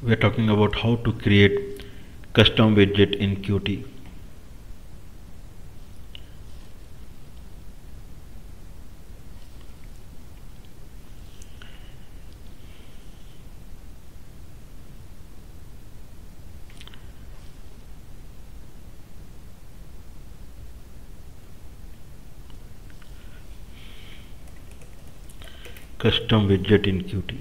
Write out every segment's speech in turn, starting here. We are talking about how to create custom widget in Qt. Custom widget in Qt.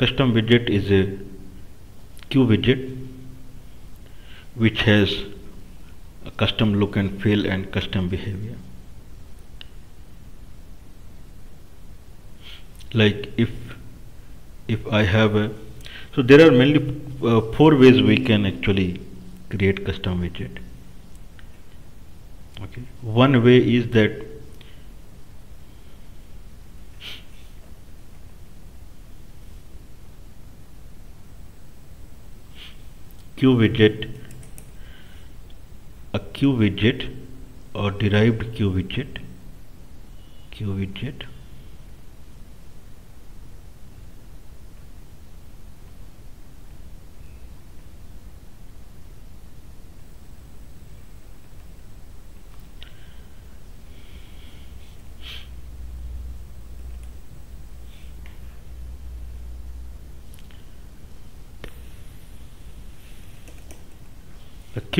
Custom widget is a Q widget which has a custom look and feel and custom behavior. Like if I have a, so there are mainly four ways we can actually create custom widget. Okay, one way is that a Q widget or derived Q widget A Q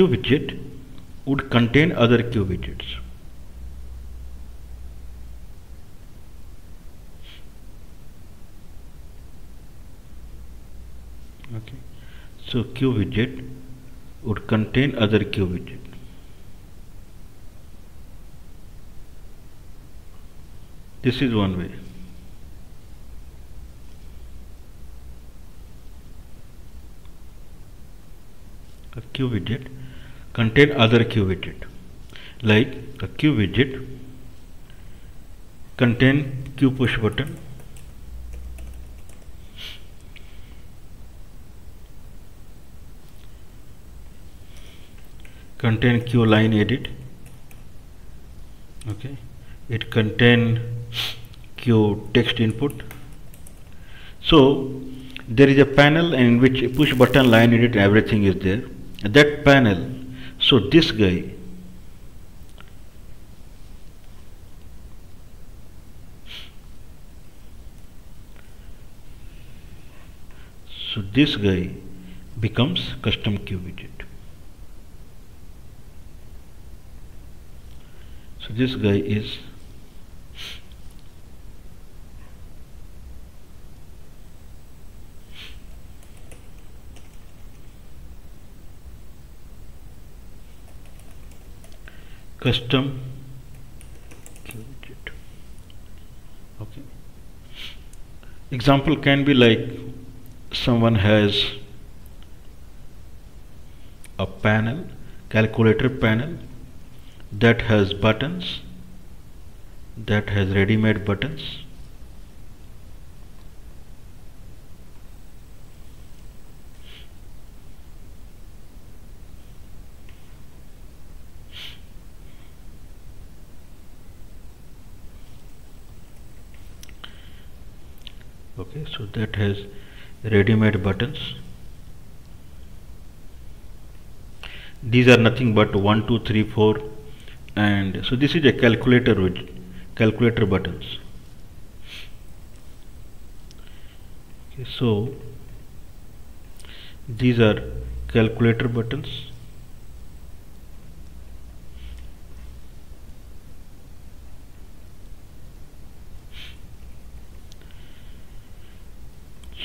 widget would contain other Q widgets. Okay, so Q widget would contain other Q widget. This is one way. A Q widget contain other Q widget, like a Q widget contain Q push button, contain Q line edit. Okay, it contain Q text input. So there is a panel in which push button, line edit, everything is there. That panel, so this guy becomes custom Q widget. So this guy is custom Q widget. Okay, example can be like someone has a panel, calculator panel, that has buttons, that has ready-made buttons. Okay, so that has ready-made buttons. These are nothing but 1, 2, 3, 4, and so this is a calculator with calculator buttons. Okay, so these are calculator buttons.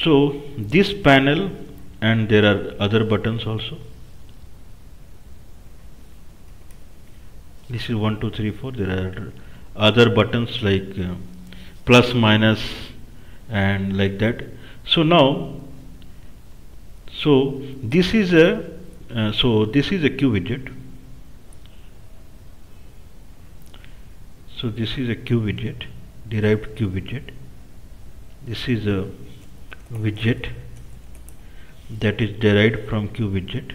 So this panel, and there are other buttons also. This is 1, 2, 3, 4. There are other buttons like plus, minus, and like that. So now, so this is a Q widget. So this is a Q widget, derived Q widget. This is a widget that is derived from Q widget.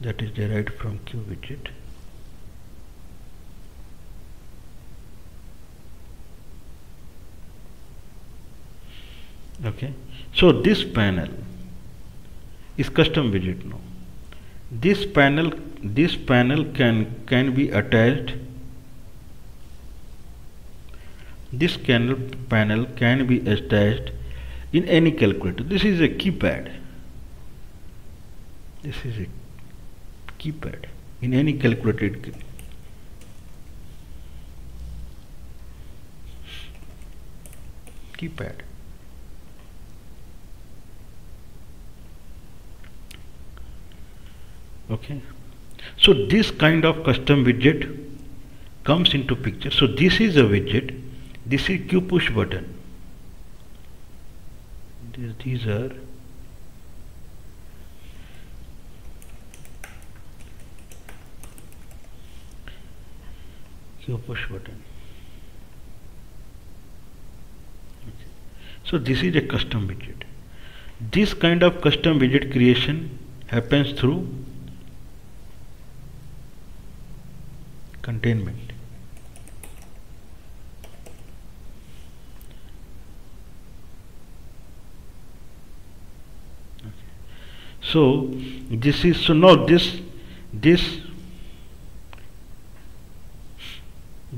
that is derived from Q widget. Okay, so this panel is custom widget now. This panel can be attached. This panel can be attached in any calculator. This is a keypad. This is a keypad in any calculator. Keypad. Okay, so this kind of custom widget comes into picture. So this is a widget. This is Q push button. These are Q push button. Okay. So this is a custom widget. This kind of custom widget creation happens through containment. Okay. So this is, so now this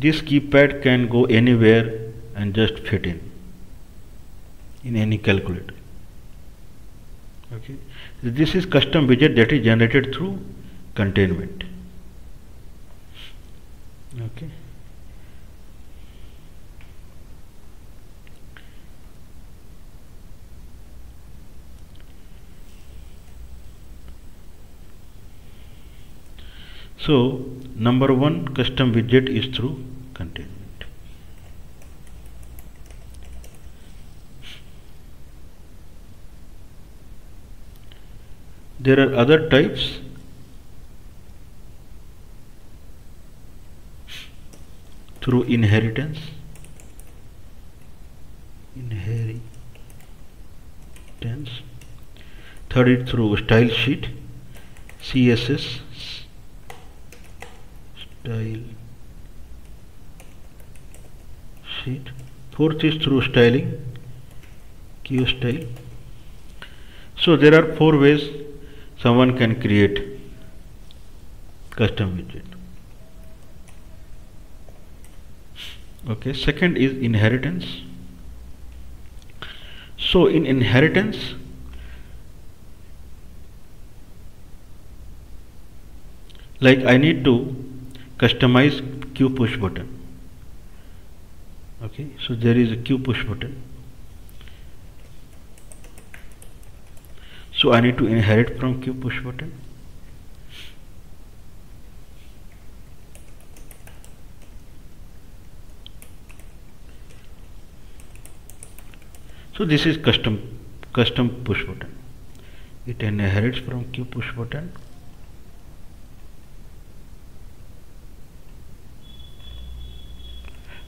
keypad can go anywhere and just fit in any calculator. Okay, this is custom widget that is generated through containment. Okay. So number one, custom widget is through containment. There are other types. Through inheritance, third is through style sheet, CSS, style sheet, fourth is through styling, Q style. So there are four ways someone can create custom widget. Okay, second is inheritance. So in inheritance, like I need to customize Q push button. Okay, so there is a Q push button. So I need to inherit from Q push button. So this is custom push button. It inherits from Q push button.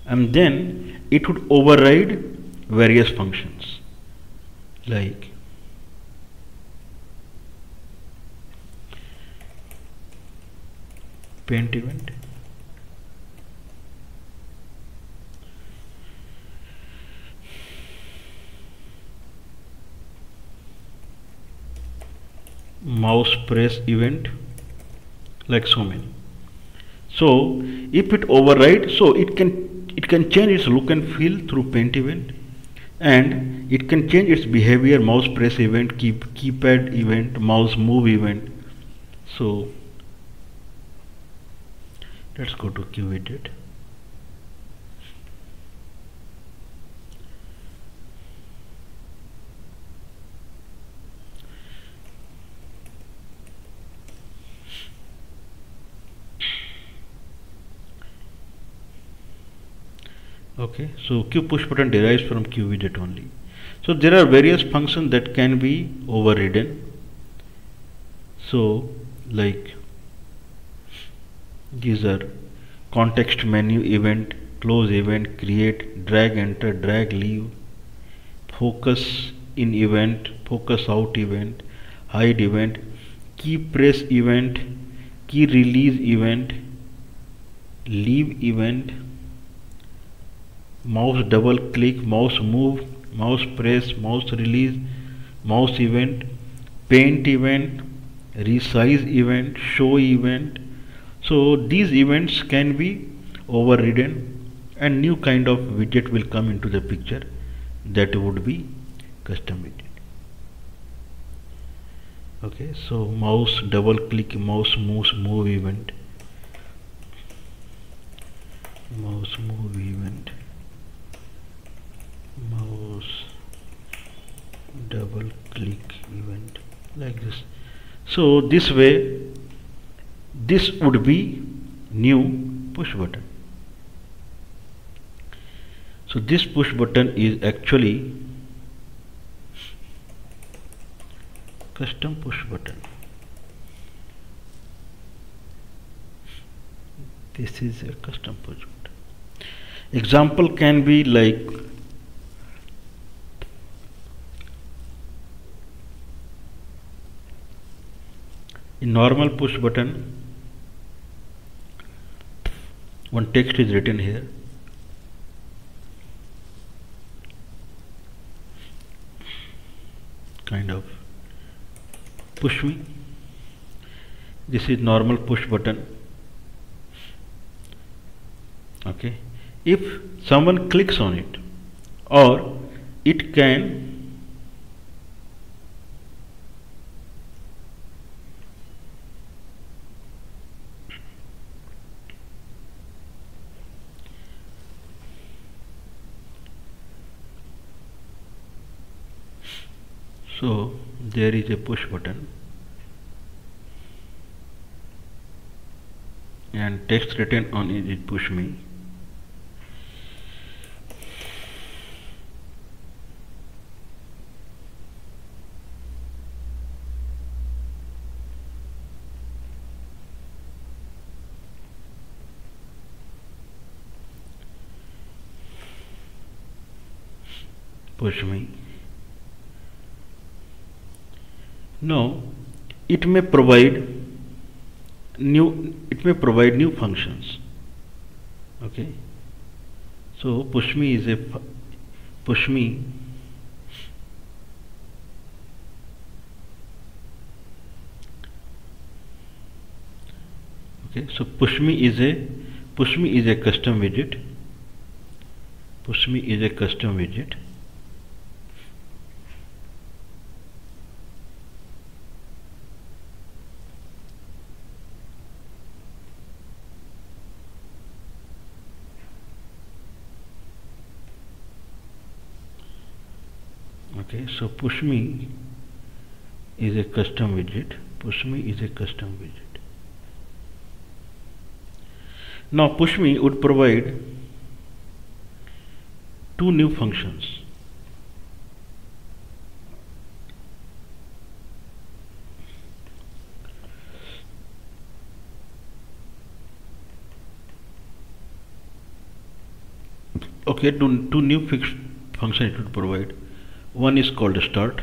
And then it would override various functions like paint event. Mouse press event, like so many. So if it overrides, so it can change its look and feel through paint event, and it can change its behavior, mouse press event, keypad event, mouse move event. So let's go to Q widget. Okay, so Q push button derives from Q widget only. So there are various functions that can be overridden. So like these are context menu event, close event, create, drag enter, drag leave, focus in event, focus out event, hide event, key press event, key release event, leave event, mouse double click, mouse move, mouse press, mouse release, mouse event, paint event, resize event, show event. So these events can be overridden and new kind of widget will come into the picture that would be custom widget. Okay, so mouse double click, mouse moves, move event, mouse move event, mouse double click event, like this. So this way this would be new push button. So this push button is actually custom push button. This is a custom push button. Example can be like in normal push button, one text is written here. Kind of push me. This is normal push button. Okay. If someone clicks on it, or it can so there is a push button and text written on it is push me. Push me. Now, it may provide new functions. Okay. So push me is a push me. Okay. So push me is a custom widget. Push me is a custom widget. So push me is a custom widget. Push me is a custom widget. Now push me would provide two new functions. Okay, two new fixed functions it would provide. One is called start,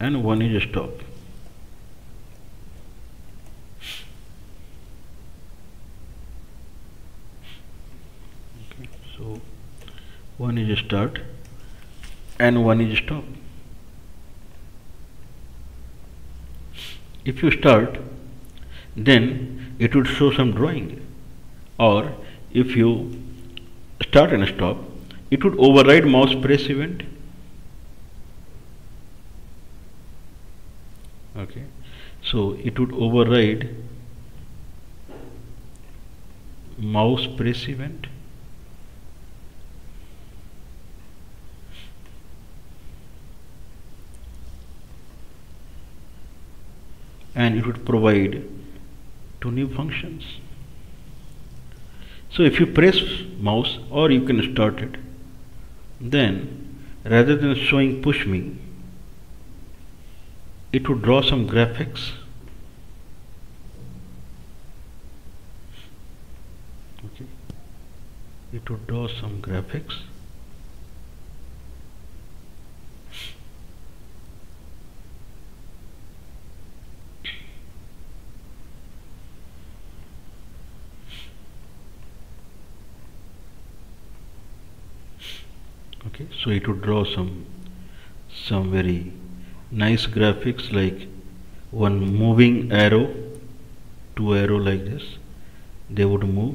and one is stop. Okay, so one is start and one is stop. If you start, then it would show some drawing, or if you start and stop, it would override mouse press event. Okay, so it would override mouse press event. And it would provide two new functions. So if you press mouse, or you can start it, then rather than showing push me, it would draw some graphics. Okay, it would draw some graphics. Okay, so it would draw some very nice graphics, like one moving arrow, two arrow like this, they would move.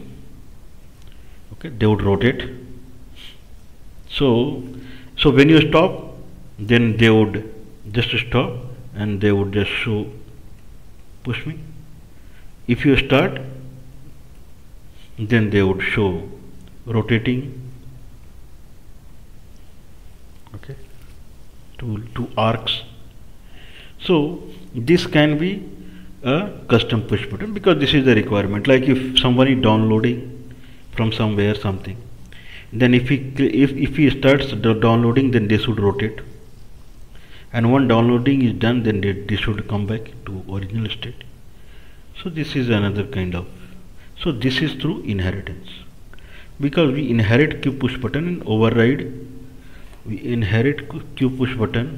Okay, they would rotate. So when you stop, then they would just stop and they would just show push me. If you start, then they would show rotating. Okay, two arcs. So this can be a custom push button, because this is the requirement. Like if somebody downloading from somewhere something, then if he starts downloading, then they should rotate, and when downloading is done, then they should come back to original state. So this is another kind of. So this is through inheritance, because we inherit Q push button and override. We inherit Q push button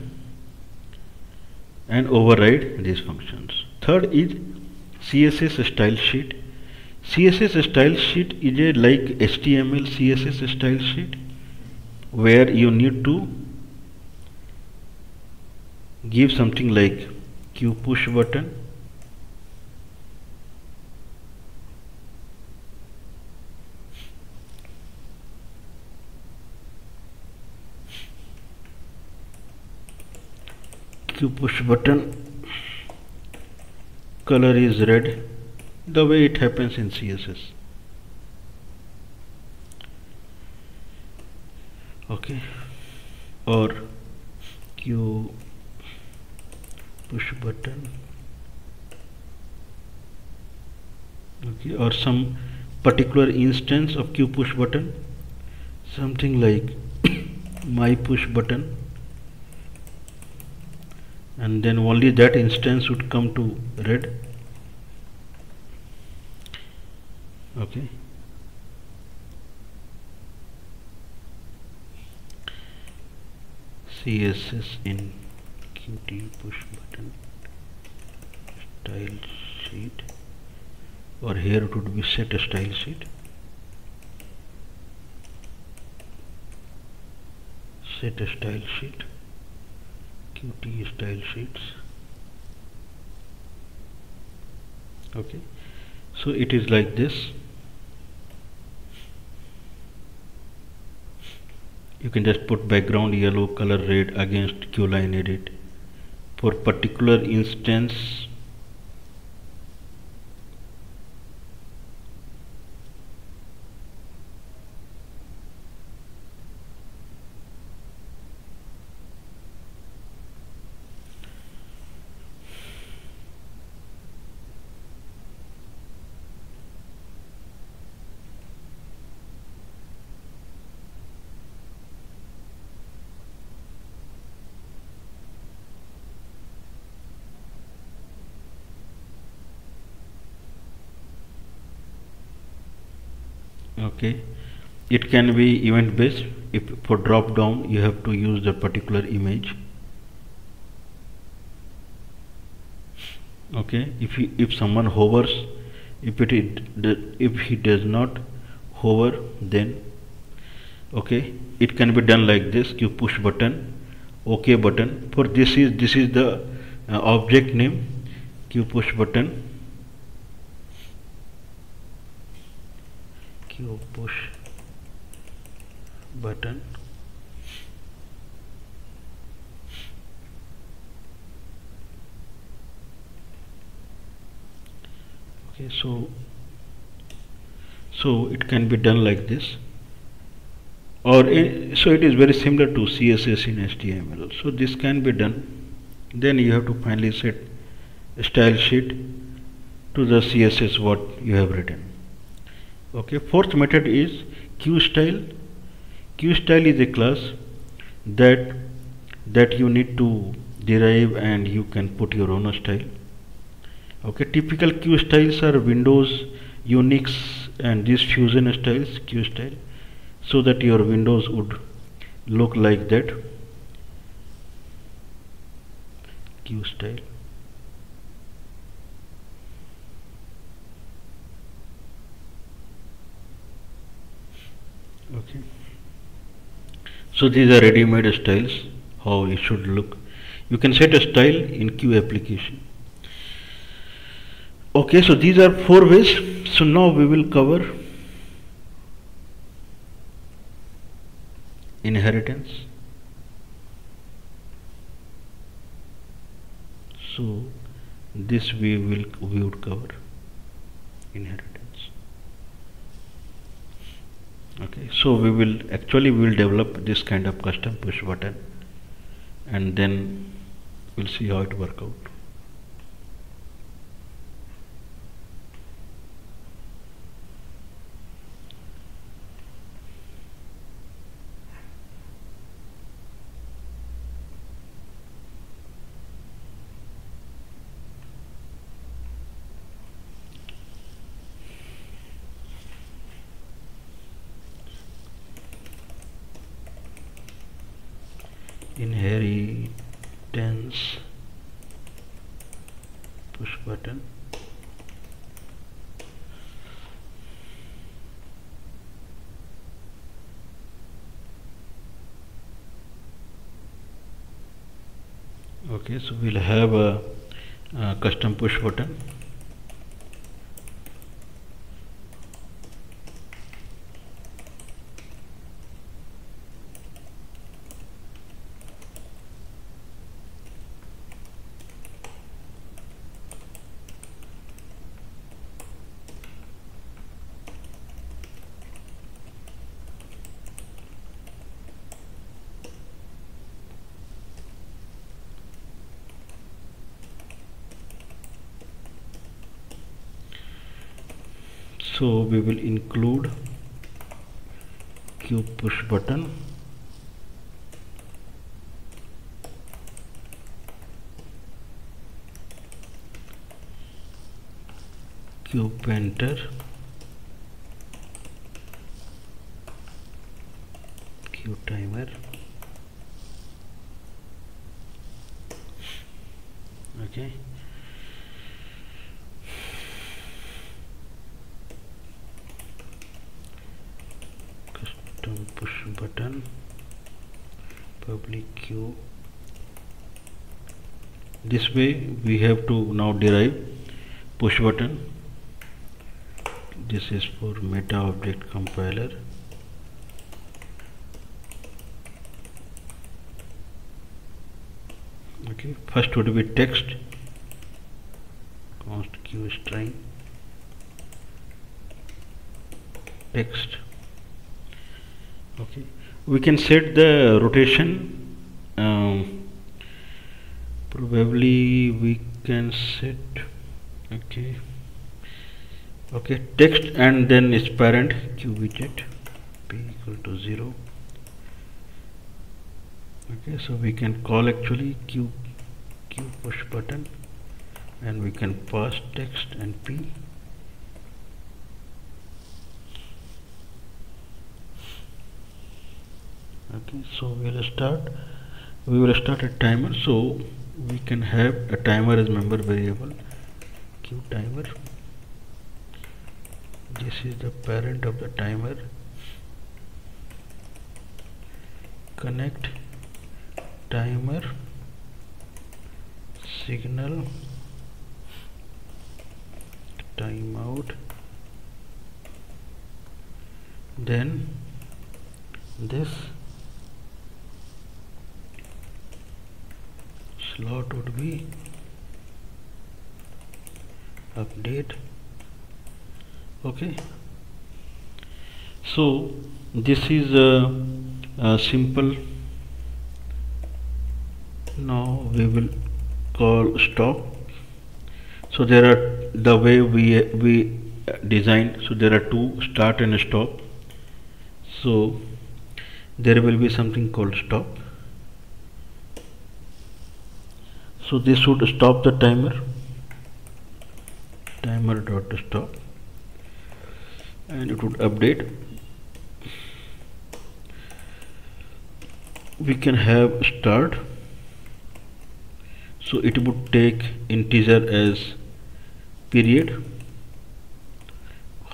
and override these functions. Third is CSS style sheet. CSS style sheet is a like HTML CSS style sheet, where you need to give something like Q push button color is red, the way it happens in CSS. Okay, or Q push button, okay, or some particular instance of Q push button, something like my push button, and then only that instance would come to red. Okay, CSS in Qt push button style sheet, or here it would be set a style sheet, Qt style sheets. Okay, so it is like this. You can just put background yellow, color red against Qline edit for particular instance. Okay, it can be event based. If for drop down you have to use the particular image. Okay, if someone hovers, if he does not hover, then okay, it can be done like this. You push button, OK button. For this is the object name, Q push button. Q push button, okay, so it can be done like this, or so it is very similar to CSS in HTML. So this can be done. Then you have to finally set a style sheet to the CSS what you have written. Okay, fourth method is QStyle. QStyle is a class that you need to derive, and you can put your own style. Okay, typical QStyles are Windows, Unix, and these fusion styles. QStyle, so that your Windows would look like that. QStyle. So these are ready-made styles, how it should look. You can set a style in Q application. Okay, so these are four ways. So now we will cover inheritance. So this we would cover inheritance. Okay, so we will develop this kind of custom push button, and then we'll see how it works out. Inheritance push button. Okay, so we'll have a custom push button. So we will include Q push button Q painter Q timer. Okay, push button public queue. This way we have to now derive push button. This is for meta object compiler. Okay, first would be text const queue string text. Okay, we can set the rotation. Probably we can set okay text, and then its parent Q widget p equal to 0. Okay, so we can call actually Q push button, and we can pass text and p. Okay, so we will start a timer, so we can have a timer as member variable Q timer. This is the parent of the timer. Connect timer signal timeout, then this slot would be update. Okay, so this is simple. Now we will call stop. So there are the way we design, so there are two, start and stop. So there will be something called stop. So this would stop the timer, timer.stop, and it would update. We can have start, so it would take integer as period,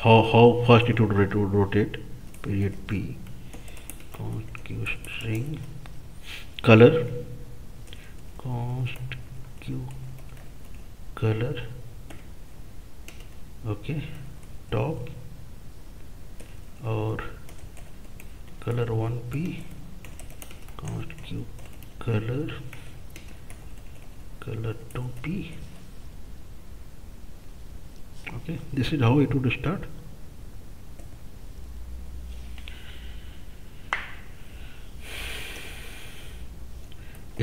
how fast it would rotate, period p q string color, const q color, okay, top और color 1p const q color, color 2p. Okay, this is how it would start.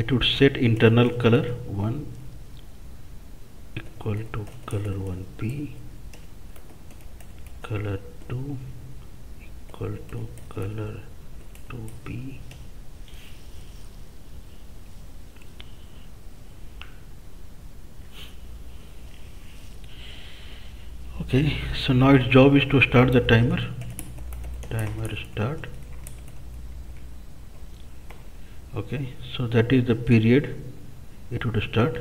It would set internal color 1 equal to color 1p, color 2 equal to color 2p, okay. So now its job is to start the timer. Timer start, okay, so that is the period it would start.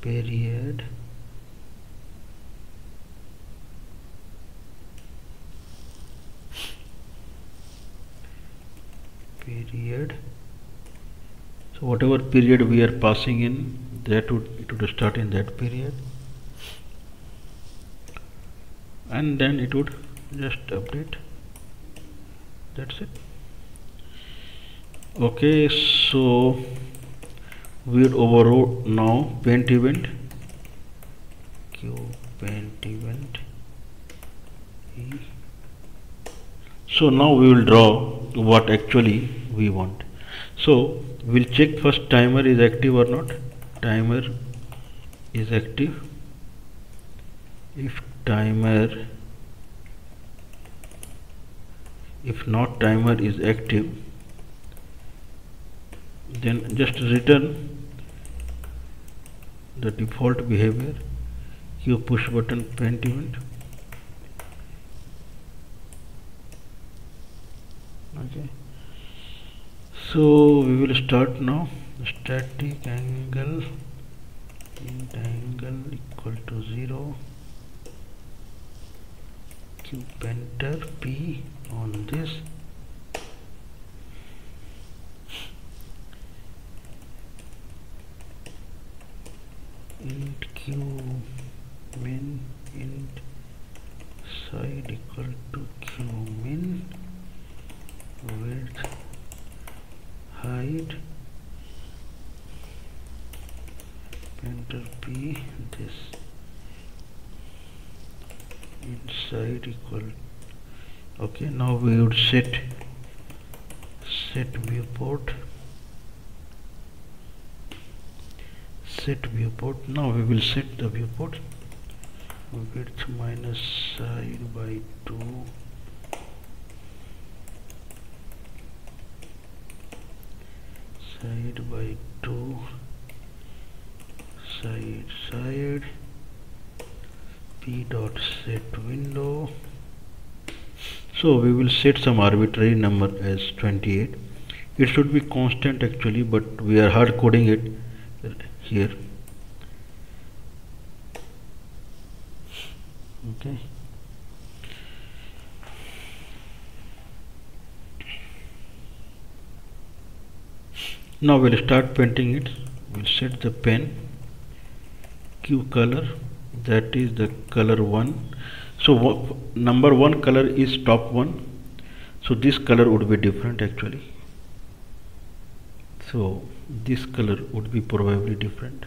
Period period, so whatever period we are passing in, that would, it would start in that period, and then it would just update. That's it. Okay, so we'll override now paint event. Q paint event e. So now we will draw what actually we want. So we'll check first timer is active or not. Timer is active. If timer, if not timer is active, then just return the default behavior Q push button paint event. Okay, so we will start now. Static angle, int angle equal to 0, Q enter p on this, int q min, int side equal to q min, width, height, enter p, this inside equal, okay. Now we would set viewport, set viewport. Now we will set the viewport width minus side by 2. Side by 2, side, side, p dot set window. So we will set some arbitrary number as 28. It should be constant actually, but we are hard coding it here, okay. Now we'll start painting it. We'll set the pen q color, that is the color 1. So number 1 color is top 1, so this color would be different actually. So this color would be probably different.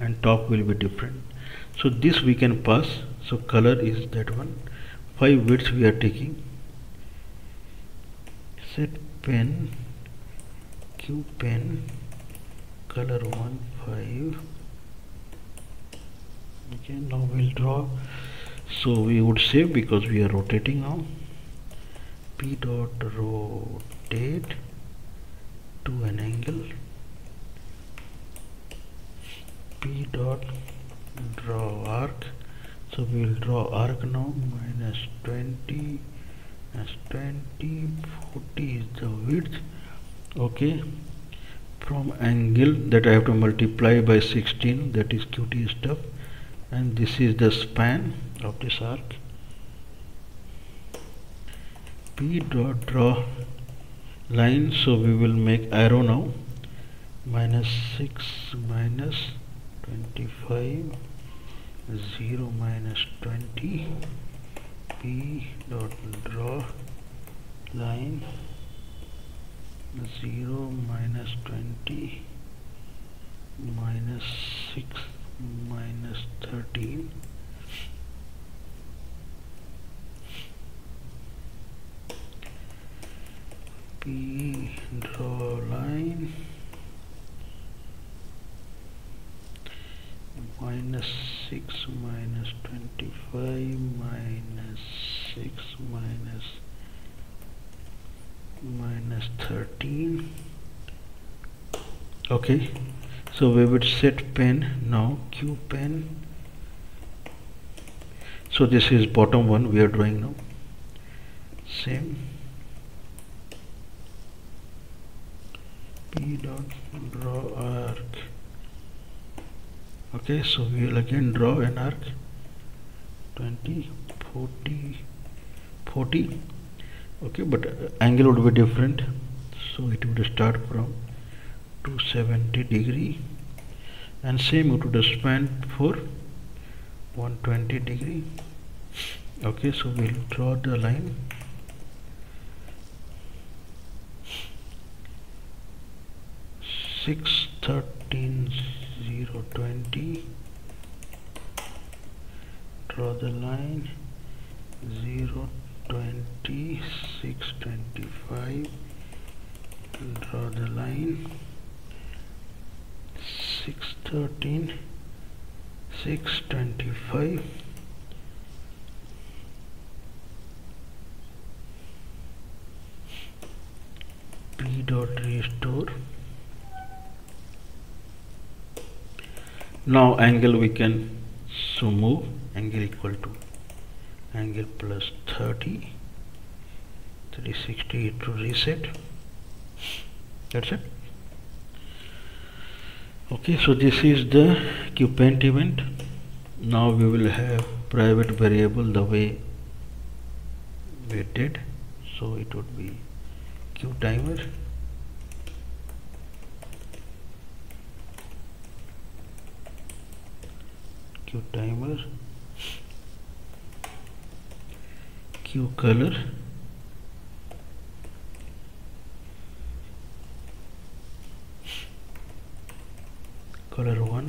And top will be different. So this we can pass. So color is that one. 5 widths we are taking. Set pen q pen color 1 5, okay. Now we'll draw. So we would save because we are rotating now. P dot rotate to an angle, p dot draw arc. So we will draw arc now. Minus 20 as 20, 40 is the width, okay. From angle that I have to multiply by 16, that is Qt stuff, and this is the span of this arc. P dot draw line, so we will make arrow now. -6 -25 0 -20. P dot draw line 0 -20 -6 -13. P draw line -6 -25 -6 -13. Okay, so we would set pen now, Q pen. So this is bottom one we are drawing now. Same. P dot draw arc. Okay, so we will again draw an arc. 20 40 40. Okay, but angle would be different, so it would start from 270 degree, and same it would span for 120 degree. Okay, so we'll draw the line. (6 13 0 20). Draw the line 0 20 6 25. Draw the line 6 13 6 25. P dot restore. Now angle we can, so move angle equal to angle plus 30 360 to reset. That's it. Okay, so this is the Qpaint event. Now we will have private variable the way we did, so it would be Qtimer. Qtimer, Qcolor, color 1,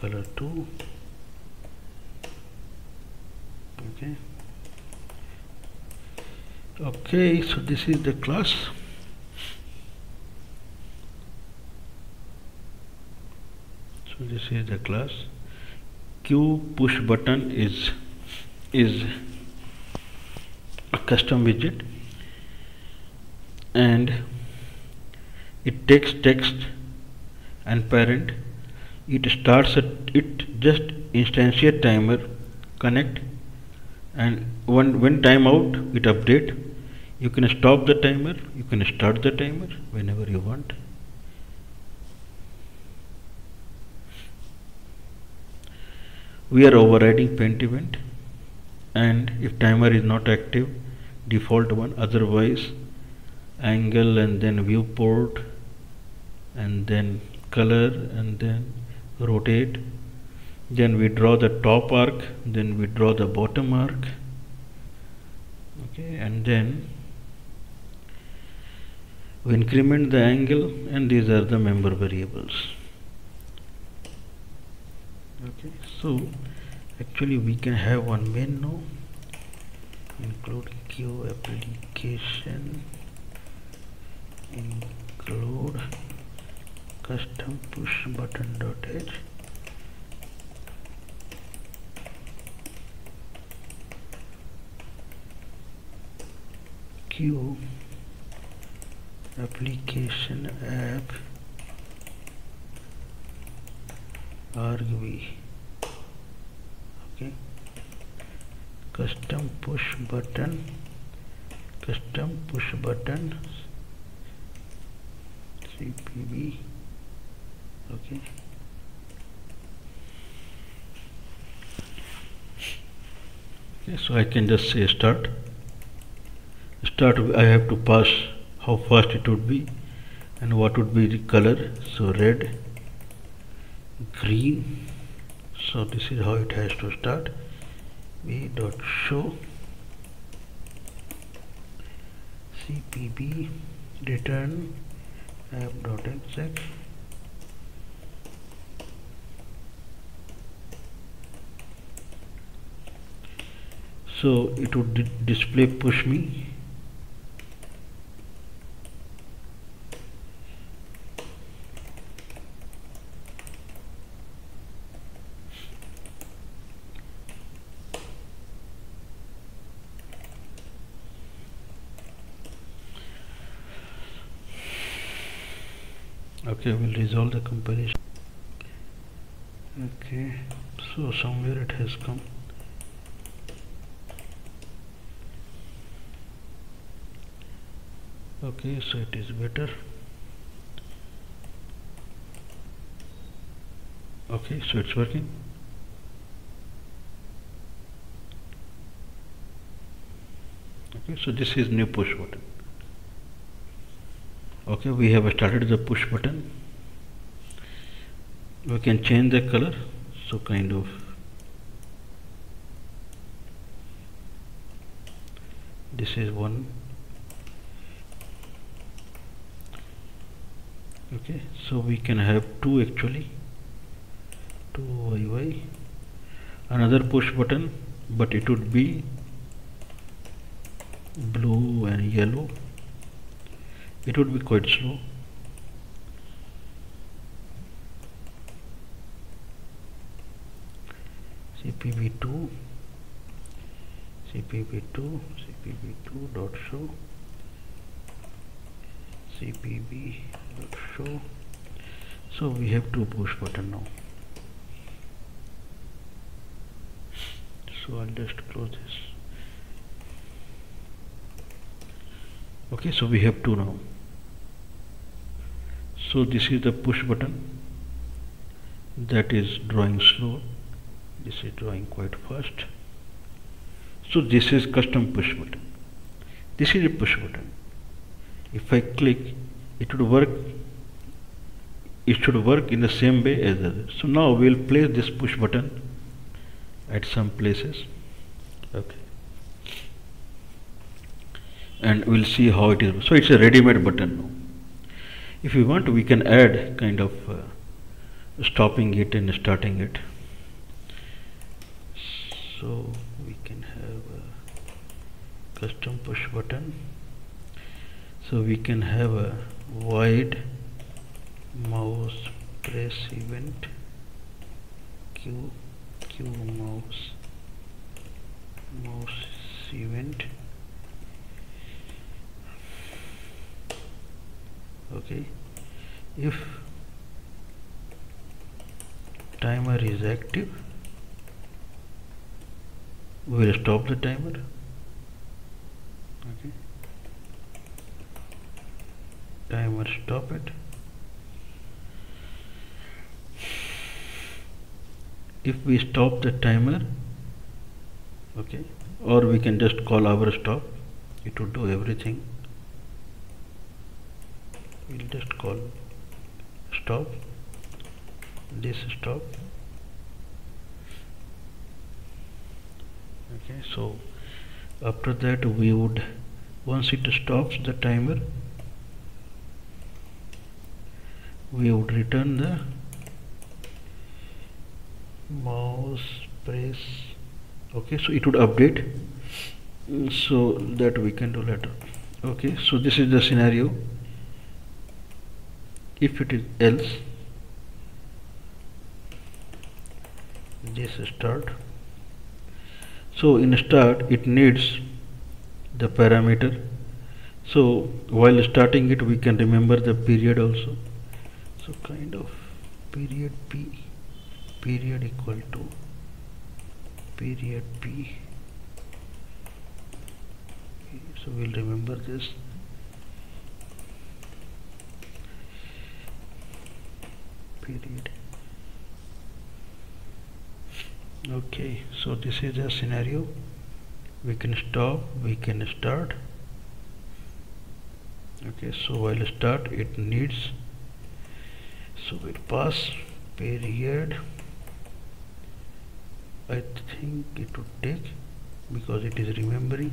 color 2. Okay. Okay, so this is the class. So this is the class. Q push button is a custom widget, and it takes text and parent. It starts at it just instantiate timer, connect, and when timeout it update. You can stop the timer, you can start the timer whenever you want. We are overriding paint event, and if timer is not active, default one, otherwise angle and then viewport and then color and then rotate. Then we draw the top arc, then we draw the bottom arc. Okay, and then we increment the angle, and these are the member variables. Okay, so actually we can have one main now, include Q application, include custom push button dot h. Q application app argv. Okay, custom push button cpb. Okay, Okay, so I can just say start. I have to pass how fast it would be and what would be the color. So red, green. So this is how it has to start. We dot show cpb return app dot exec. So it would display push me. Okay, we'll resolve the compilation. Okay, so somewhere it has come. Okay, so it is better. Okay, so it's working. Okay, so this is new push button. Okay, we have started the push button. We can change the color, so kind of this is one. Okay, so we can have two actually, two, another push button, but it would be blue and yellow. It would be quite slow. cpb2 dot show cpb.show. So we have two push button now. So I'll just close this. Okay, so we have two now. So this is the push button that is drawing slow. This is drawing quite fast. So this is custom push button. This is a push button. If I click, it would work. It should work in the same way as the other. So now we'll place this push button at some places. Okay. And we'll see how it is. So it's a ready-made button now. If you want, we can add kind of stopping it and starting it. So we can have a custom push button. So we can have a void mouse press event mouse event. Okay, if timer is active, we will stop the timer. Okay, timer stop it. If we stop the timer, okay, or we can just call our stop, it will do everything. We'll just call stop, this stop. Okay, so after that we would, once it stops the timer, we would return the mouse press. Okay, so it would update, so that we can do later. Okay, so this is the scenario. If it is else, this start. So in start it needs the parameter. So while starting it, we can remember the period also. So kind of period p, period equal to period p. Okay, so we'll remember this. Period. Okay, so this is the scenario. we can stop, we can start. Okay, so while start it needs, so we'll pass period. I think it would take because it is remembering.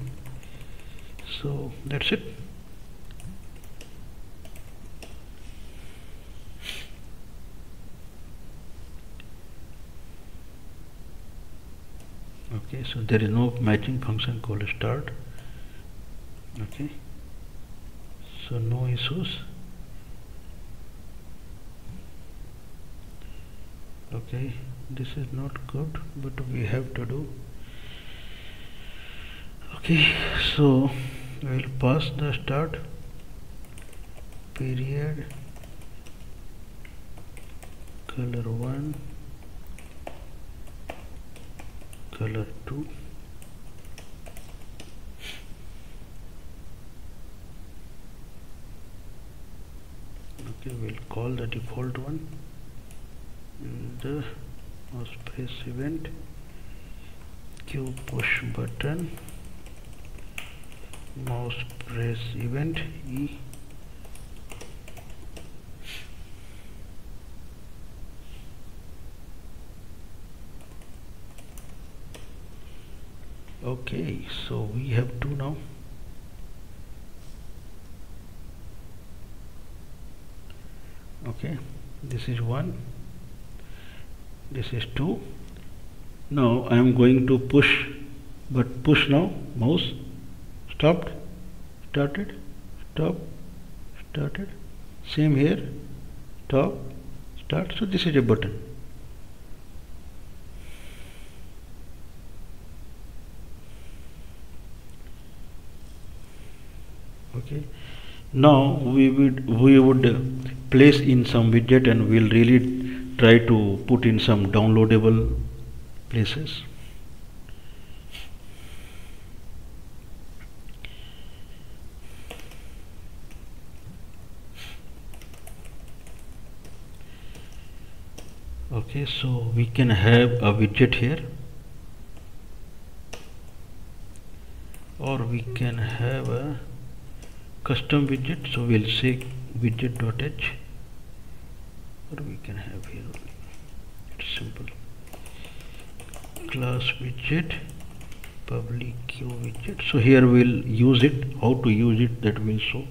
So that's it. Okay, so there is no matching function called start. Okay, so no issues. Okay, this is not good, but we have to do. Okay, so I will pass the start period color 1, color 2. Okay, we'll call the default one in the Osprey's event Q push button mouse press event E. Okay, so we have two now. Okay, this is 1, this is 2. Now I am going to push, but push now, mouse stopped, started, stop, started, same here, stop, start. So this is a button. Okay, now we would place in some widget, and we'll really try to put in some downloadable places. Okay, so we can have a widget here, or we can have a custom widget. So we'll say widget.h, or we can have here only. It's simple. Class widget, public queue widget. So here we'll use it. How to use it, that will show.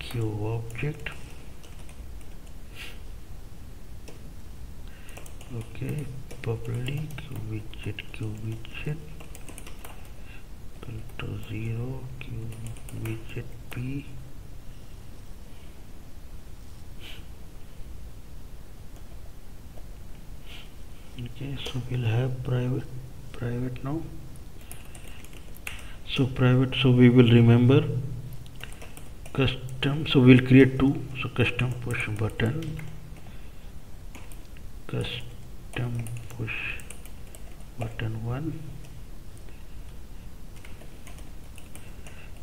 Queue object. Okay, public widget, queue widget. To 0 Q widget P. Okay, so we'll have private now. So private, so we will remember custom. So we'll create two. So custom push button, custom push button 1,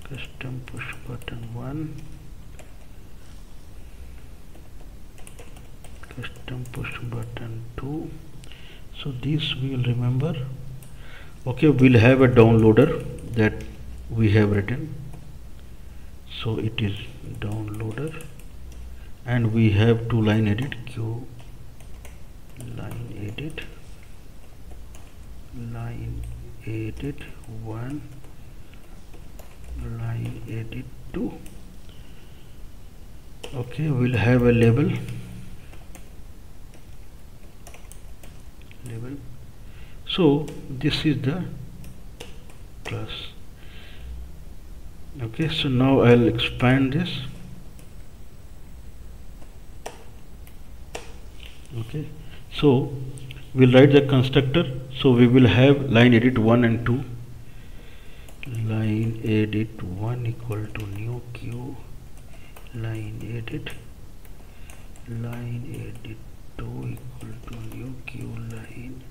custom push button 1, custom push button 2. So this we will remember. Okay, we'll have a downloader that we have written. So it is downloader, and we have to line edit Q line edit, line edit 1, line edit 2. Okay, we'll have a label. So this is the class. Okay, so now I'll expand this. Okay, so we'll write the constructor. So we will have line edit 1 and 2. Line edit 1 equal to new queue, line edit 2 equal to new queue, line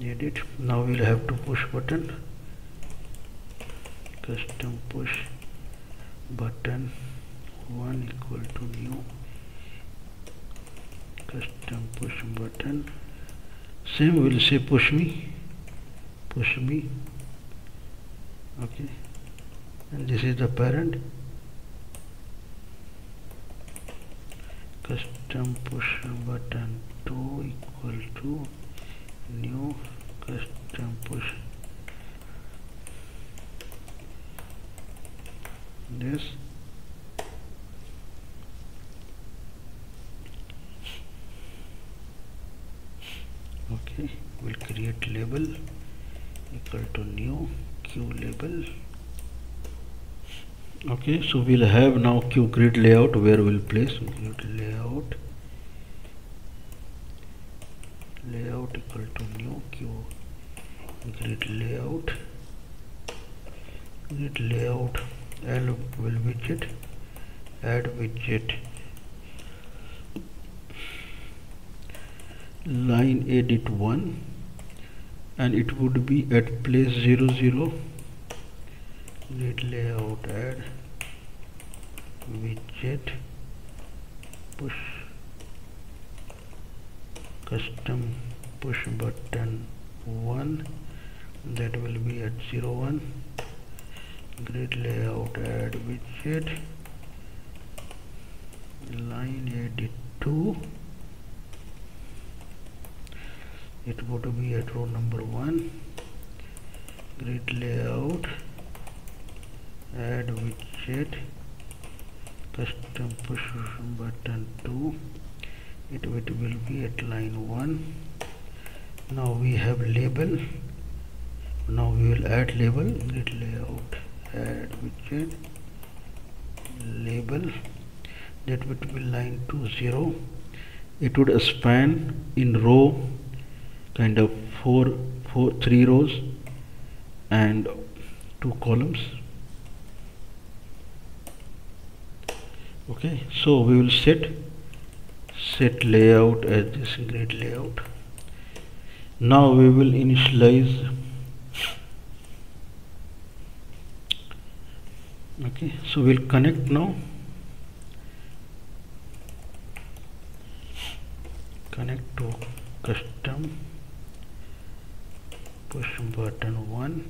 edit. Now we'll have to push button, custom push button 1 equal to new, custom push button, same we'll say push me, push B, okay, and this is the parent custom push button 2 equal to new custom push this. Okay, we'll create label equal to new queue label. Okay, so we'll have now queue grid layout where we'll place grid layout equal to new queue grid layout. Grid layout L will widget, add widget. Line edit 1, and it would be at place 00. Grid layout add widget push custom push button 1, that will be at 01. Grid layout add widget line edit 2, it would be at row number 1. Grid layout add widget custom push button 2, it will be at line 1. Now we have label. Now we will add label. Grid layout add widget label, that would be line 20. It would span in row kind of three rows and 2 columns. Okay, so we will set layout as this grid layout. Now we will initialize. Okay, so we'll connect now, connect to custom push button 1.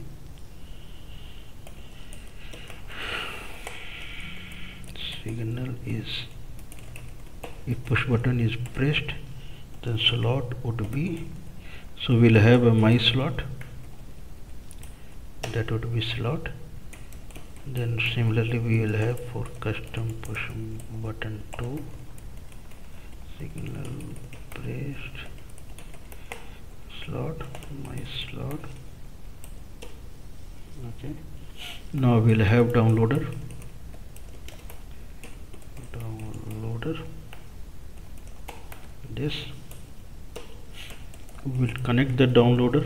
Signal is, if push button is pressed, then slot would be, so we'll have a my slot, that would be slot. Then similarly we will have for custom push button 2, signal pressed, slot, my slot. Okay, now we'll have downloader this. We'll connect the downloader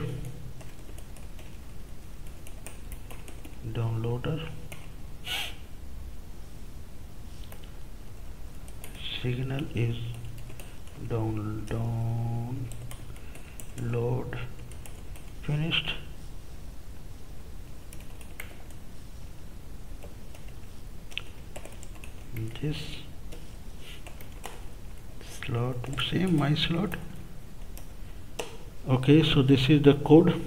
signal is download finished. This slot, same my slot. Okay, so this is the code.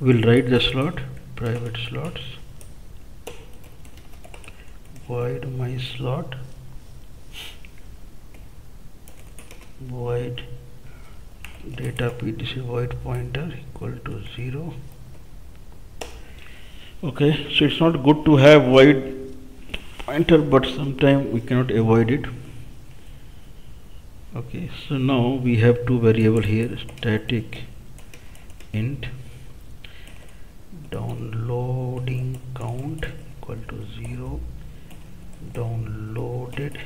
We'll write the slot, private slots, void my slot, void data pdc void pointer equal to 0. Okay, so it's not good to have void pointer, but sometimes we cannot avoid it. Okay, so now we have 2 variable here, static int downloading count equal to 0, downloaded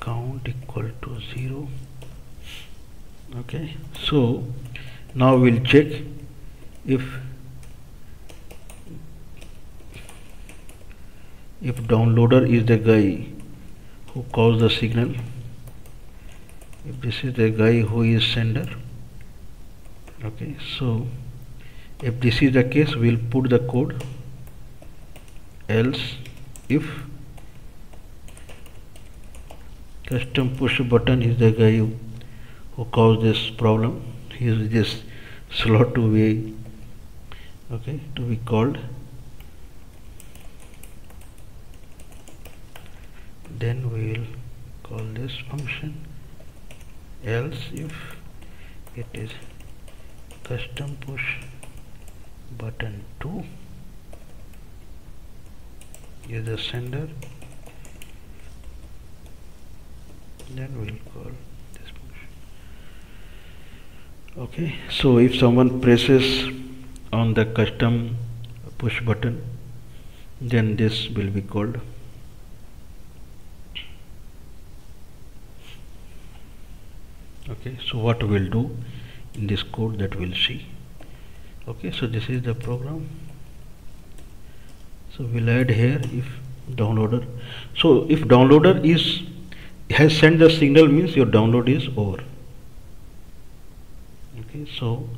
count equal to 0. Okay, so now we'll check if downloader is the guy who caused the signal, if this is the guy who is sender. Okay, so if this is the case, we'll put the code, else if custom push button is the guy who caused this problem. He is just slow to be called. Then we will call this function else if it is custom push button to is the sender, then we'll call this function. Okay, so if someone presses on the custom push button, then this will be called. Okay, so what we'll do in this code, that we'll see. Okay, so this is the program. So we'll add here if downloader. So if downloader has sent the signal, means your download is over. Okay, so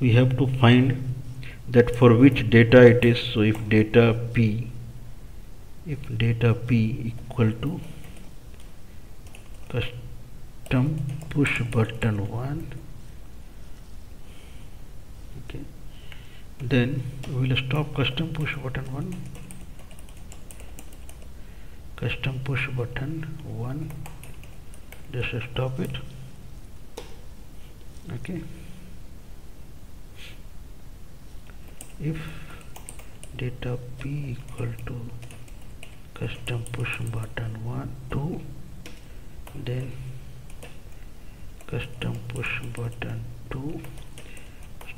we have to find that for which data it is. So if data p equal to custom push button 1, okay, then we will stop custom push button 1. Custom push button 1, just stop it. Okay, if data p equal to custom push button 2, then custom push button 2,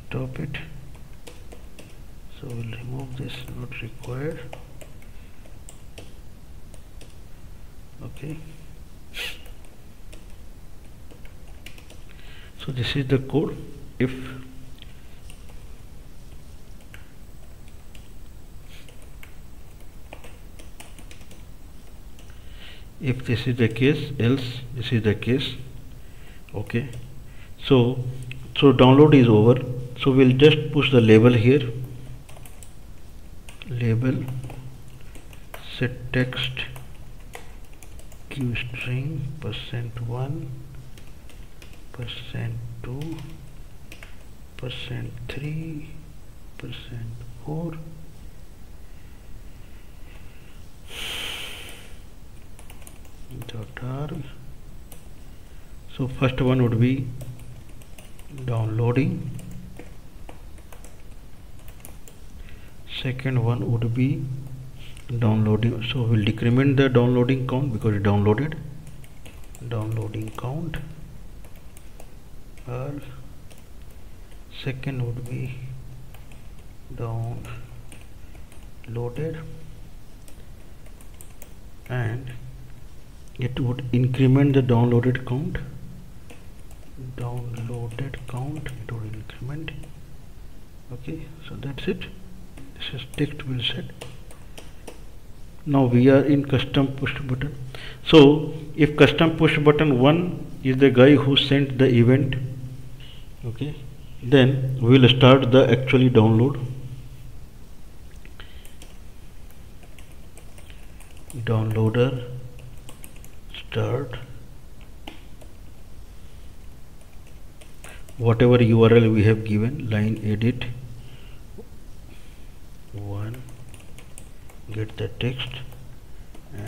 stop it. So we'll remove this, not required. Okay, so this is the code. If this is the case, else this is the case. Okay, so download is over, so we'll just push the label here, label set text q string %1 %2 %3 %4. So first one would be downloading, second one would be downloading. So we'll decrement the downloading count because it downloaded. Downloading count. Or second would be downloaded, and it would increment the downloaded count. Downloaded count, it will increment. Okay, so that's it. This is text will set. Now we are in custom push button. So if custom push button 1 is the guy who sent the event, okay, then we will start the actually download. Downloader start, whatever URL we have given, line edit 1, get the text,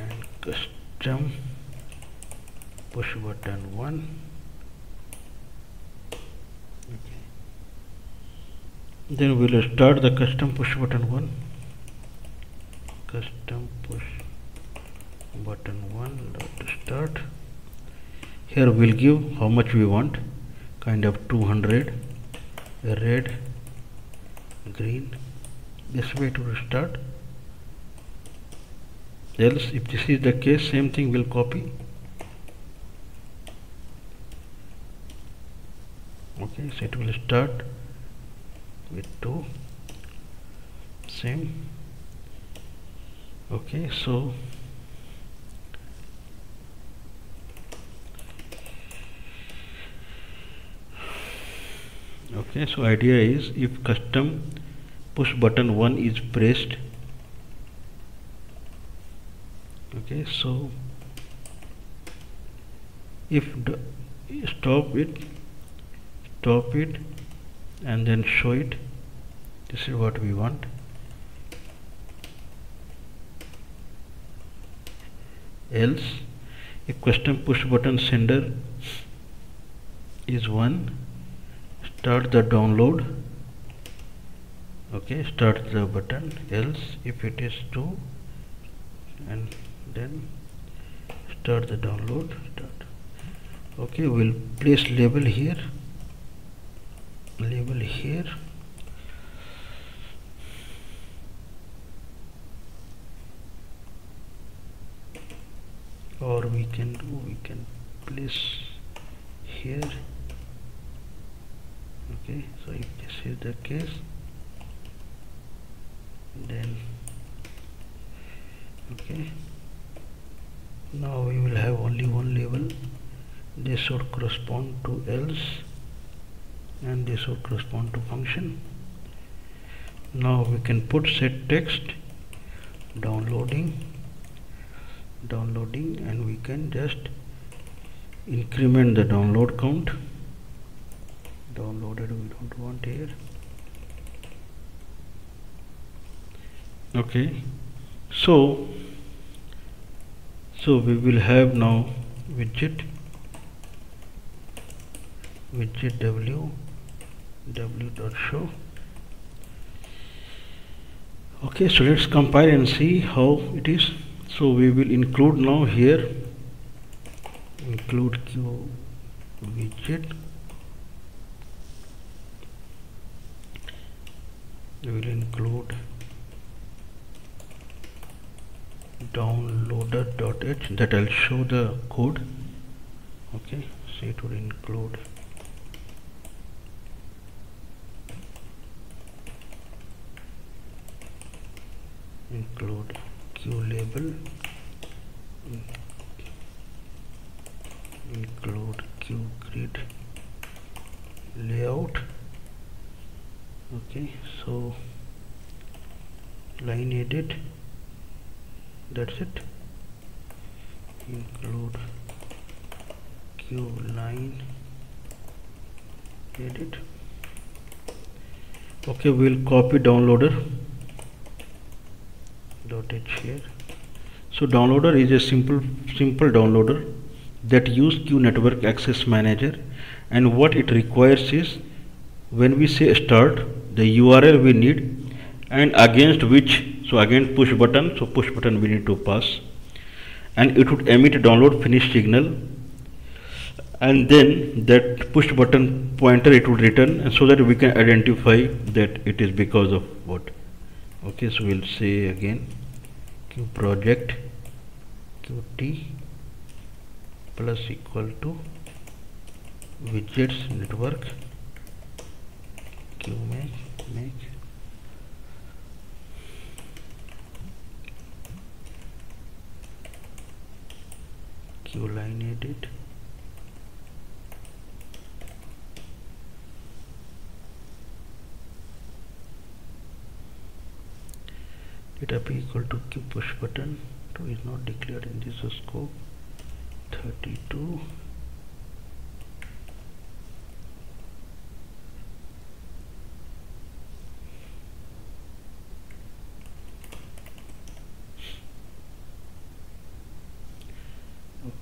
and custom push button 1. Okay, then we will start the custom push button 1. Custom push button 1 dot start. Here we'll give how much we want, kind of 200, red, green. This way to start. Else, if this is the case, same thing will copy. Okay, so it will start with 2, same. Okay, so idea is, if custom push button 1 is pressed, okay, so if stop it, stop it and then show it. This is what we want. Else a custom push button sender is one. Start the download. Okay, start the button. Else if it is two, and then start the download. Start. Okay, we'll place label here, label here. Or we can place here. Okay, so if this is the case, then okay, now we will have only one label. This should correspond to else and this should correspond to function. Now we can put set text downloading, and we can just increment the download count. Downloaded we don't want here. Okay, so we will have now widget w dot show. Okay, so let's compile and see how it is. So we will include now here, include Q widget. We will include downloader.h, that I'll show the code. Okay, so it will include include Q grid layout. Okay, so line edit, that's it. Include Q line edit. Okay, we'll copy downloader.h here. So downloader is a simple downloader that uses Q network access manager, and what it requires is, when we say start, the URL we need, and against which, so again push button, so push button we need to pass, and it would emit a download finish signal, and then that push button pointer it would return, and so that we can identify that it is because of what. Okay, so we'll say again Q project qt plus equal to widgets network Q make. Q line edit. Data P equal to Q push button 2 is not declared in this scope 32.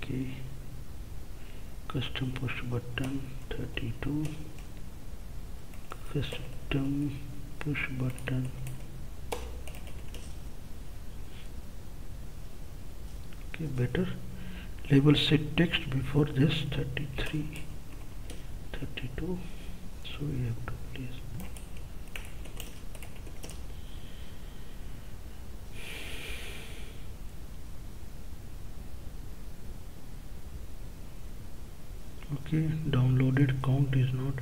Okay, custom push button 32, custom push button. Better label set text before this 33 32, so we have to place. Okay, downloaded count is not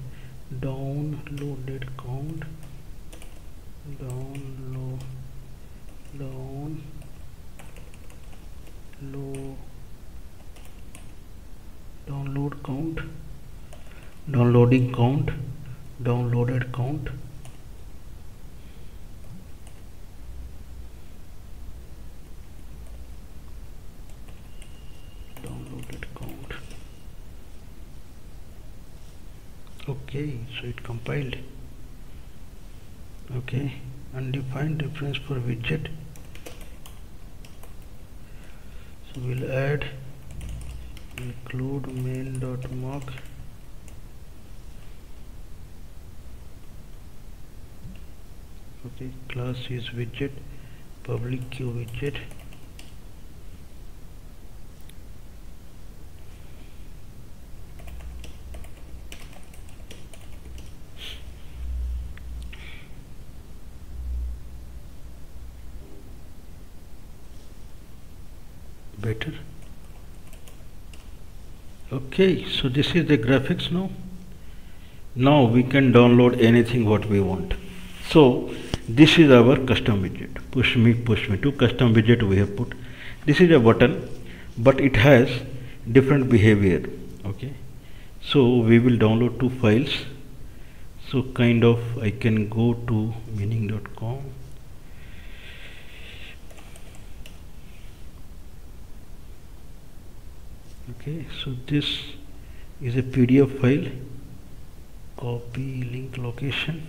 downloaded count. Download count, downloading count, downloaded count. Okay, so it compiled. Okay, undefined reference for widget. So we'll add include main.mock. Okay, class is widget, public queue widget. Better. Okay, so this is the graphics now. Now we can download anything what we want. So this is our custom widget. Push me to custom widget we have put. This is a button, but it has different behavior. Okay, so we will download two files. So kind of I can go to meaning.com. Okay, so this is a PDF file. Copy link location.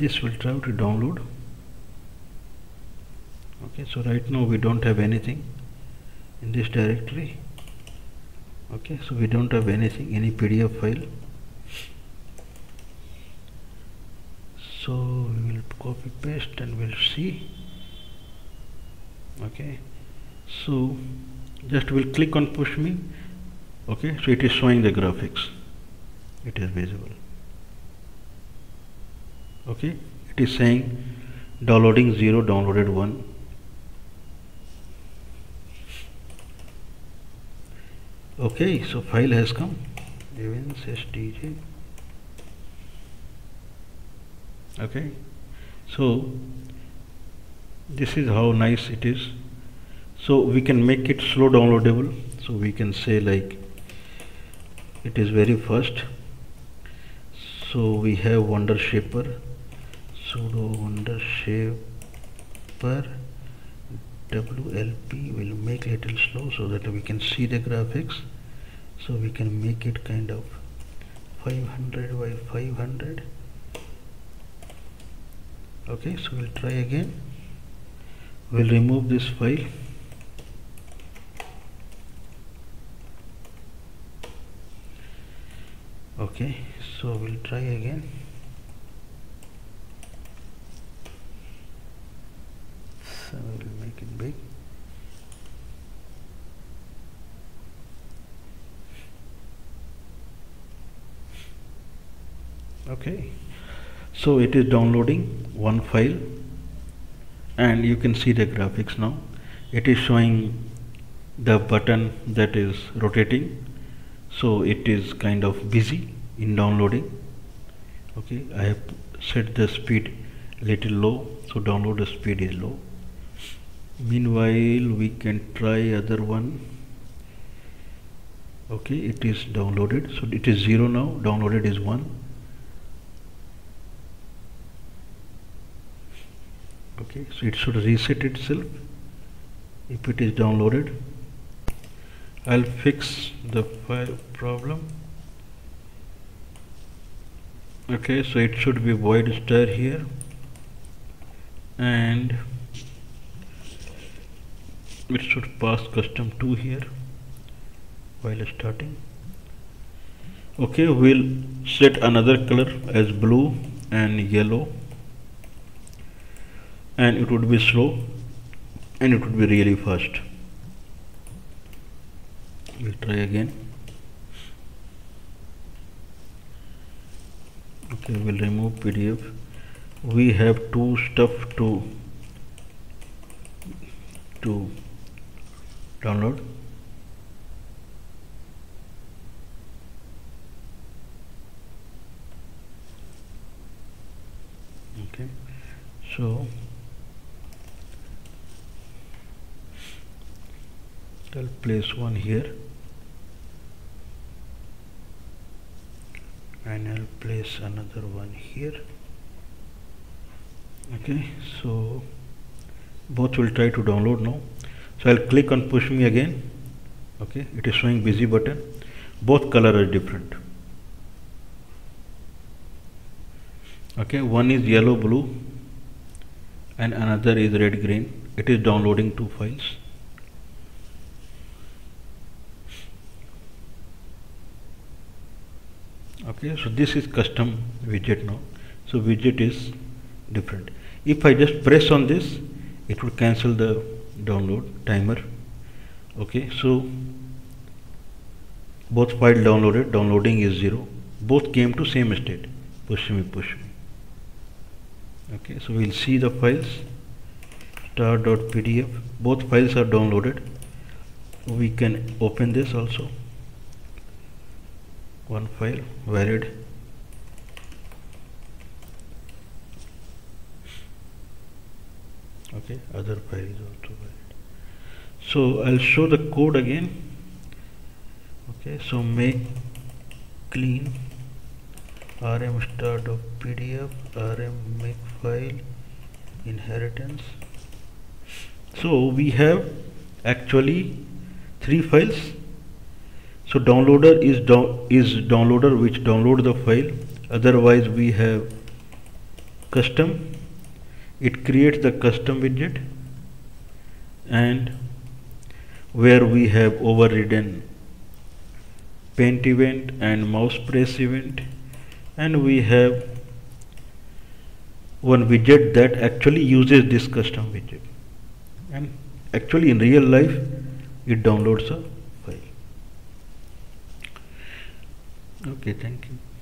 This will try to download. Okay, so right now we don't have anything in this directory. Okay, so we don't have anything, any PDF file. So we will copy paste and we'll see. Okay, so just will click on push me. Okay, so it is showing the graphics. It is visible. Okay, it is saying downloading 0, downloaded 1. Okay, so file has come. Events stj. Okay, so this is how nice it is. So we can make it slow downloadable. So we can say like it is very fast. So we have Wondershaper. Sudo Wondershaper WLP will make little slow so that we can see the graphics. So we can make it kind of 500 by 500. Okay, so we'll try again. We'll remove this file. Okay, so we'll try again. So we'll make it big. Okay, so it is downloading one file and you can see the graphics now. It is showing the button that is rotating, so it is kind of busy in downloading. Okay, I have set the speed little low, so download the speed is low. Meanwhile we can try other one. Okay, it is downloaded, so it is 0 now, downloaded is 1. Okay, so it should reset itself if it is downloaded. I'll fix the file problem. Okay, so it should be void star here, and it should pass custom 2 here while starting. Okay, we'll set another color as blue and yellow, and it would be slow and it would be really fast. We'll try again. Okay, we'll remove PDF. We have two stuff to download. Okay, so I'll place one here and I'll place another one here. Okay, so both will try to download now. So I'll click on push me again. Okay, it is showing busy button. Both color are different. Okay, one is yellow blue and another is red green. It is downloading two files. Okay, so this is custom widget now. So widget is different. If I just press on this, it will cancel the download timer. Okay, so both files downloaded, downloading is 0. Both came to same state. Push me, push me. Okay, so we'll see the files. Star.pdf. Both files are downloaded. We can open this also. One file valid. Okay, other file is also valid. So I'll show the code again. Okay, so make clean rm star.pdf rm make file inheritance. So we have actually three files. So downloader is downloader which download the file. Otherwise we have custom, it creates the custom widget, and where we have overridden paint event and mouse press event, and we have one widget that actually uses this custom widget, and actually in real life it downloads a file. Okay, thank you.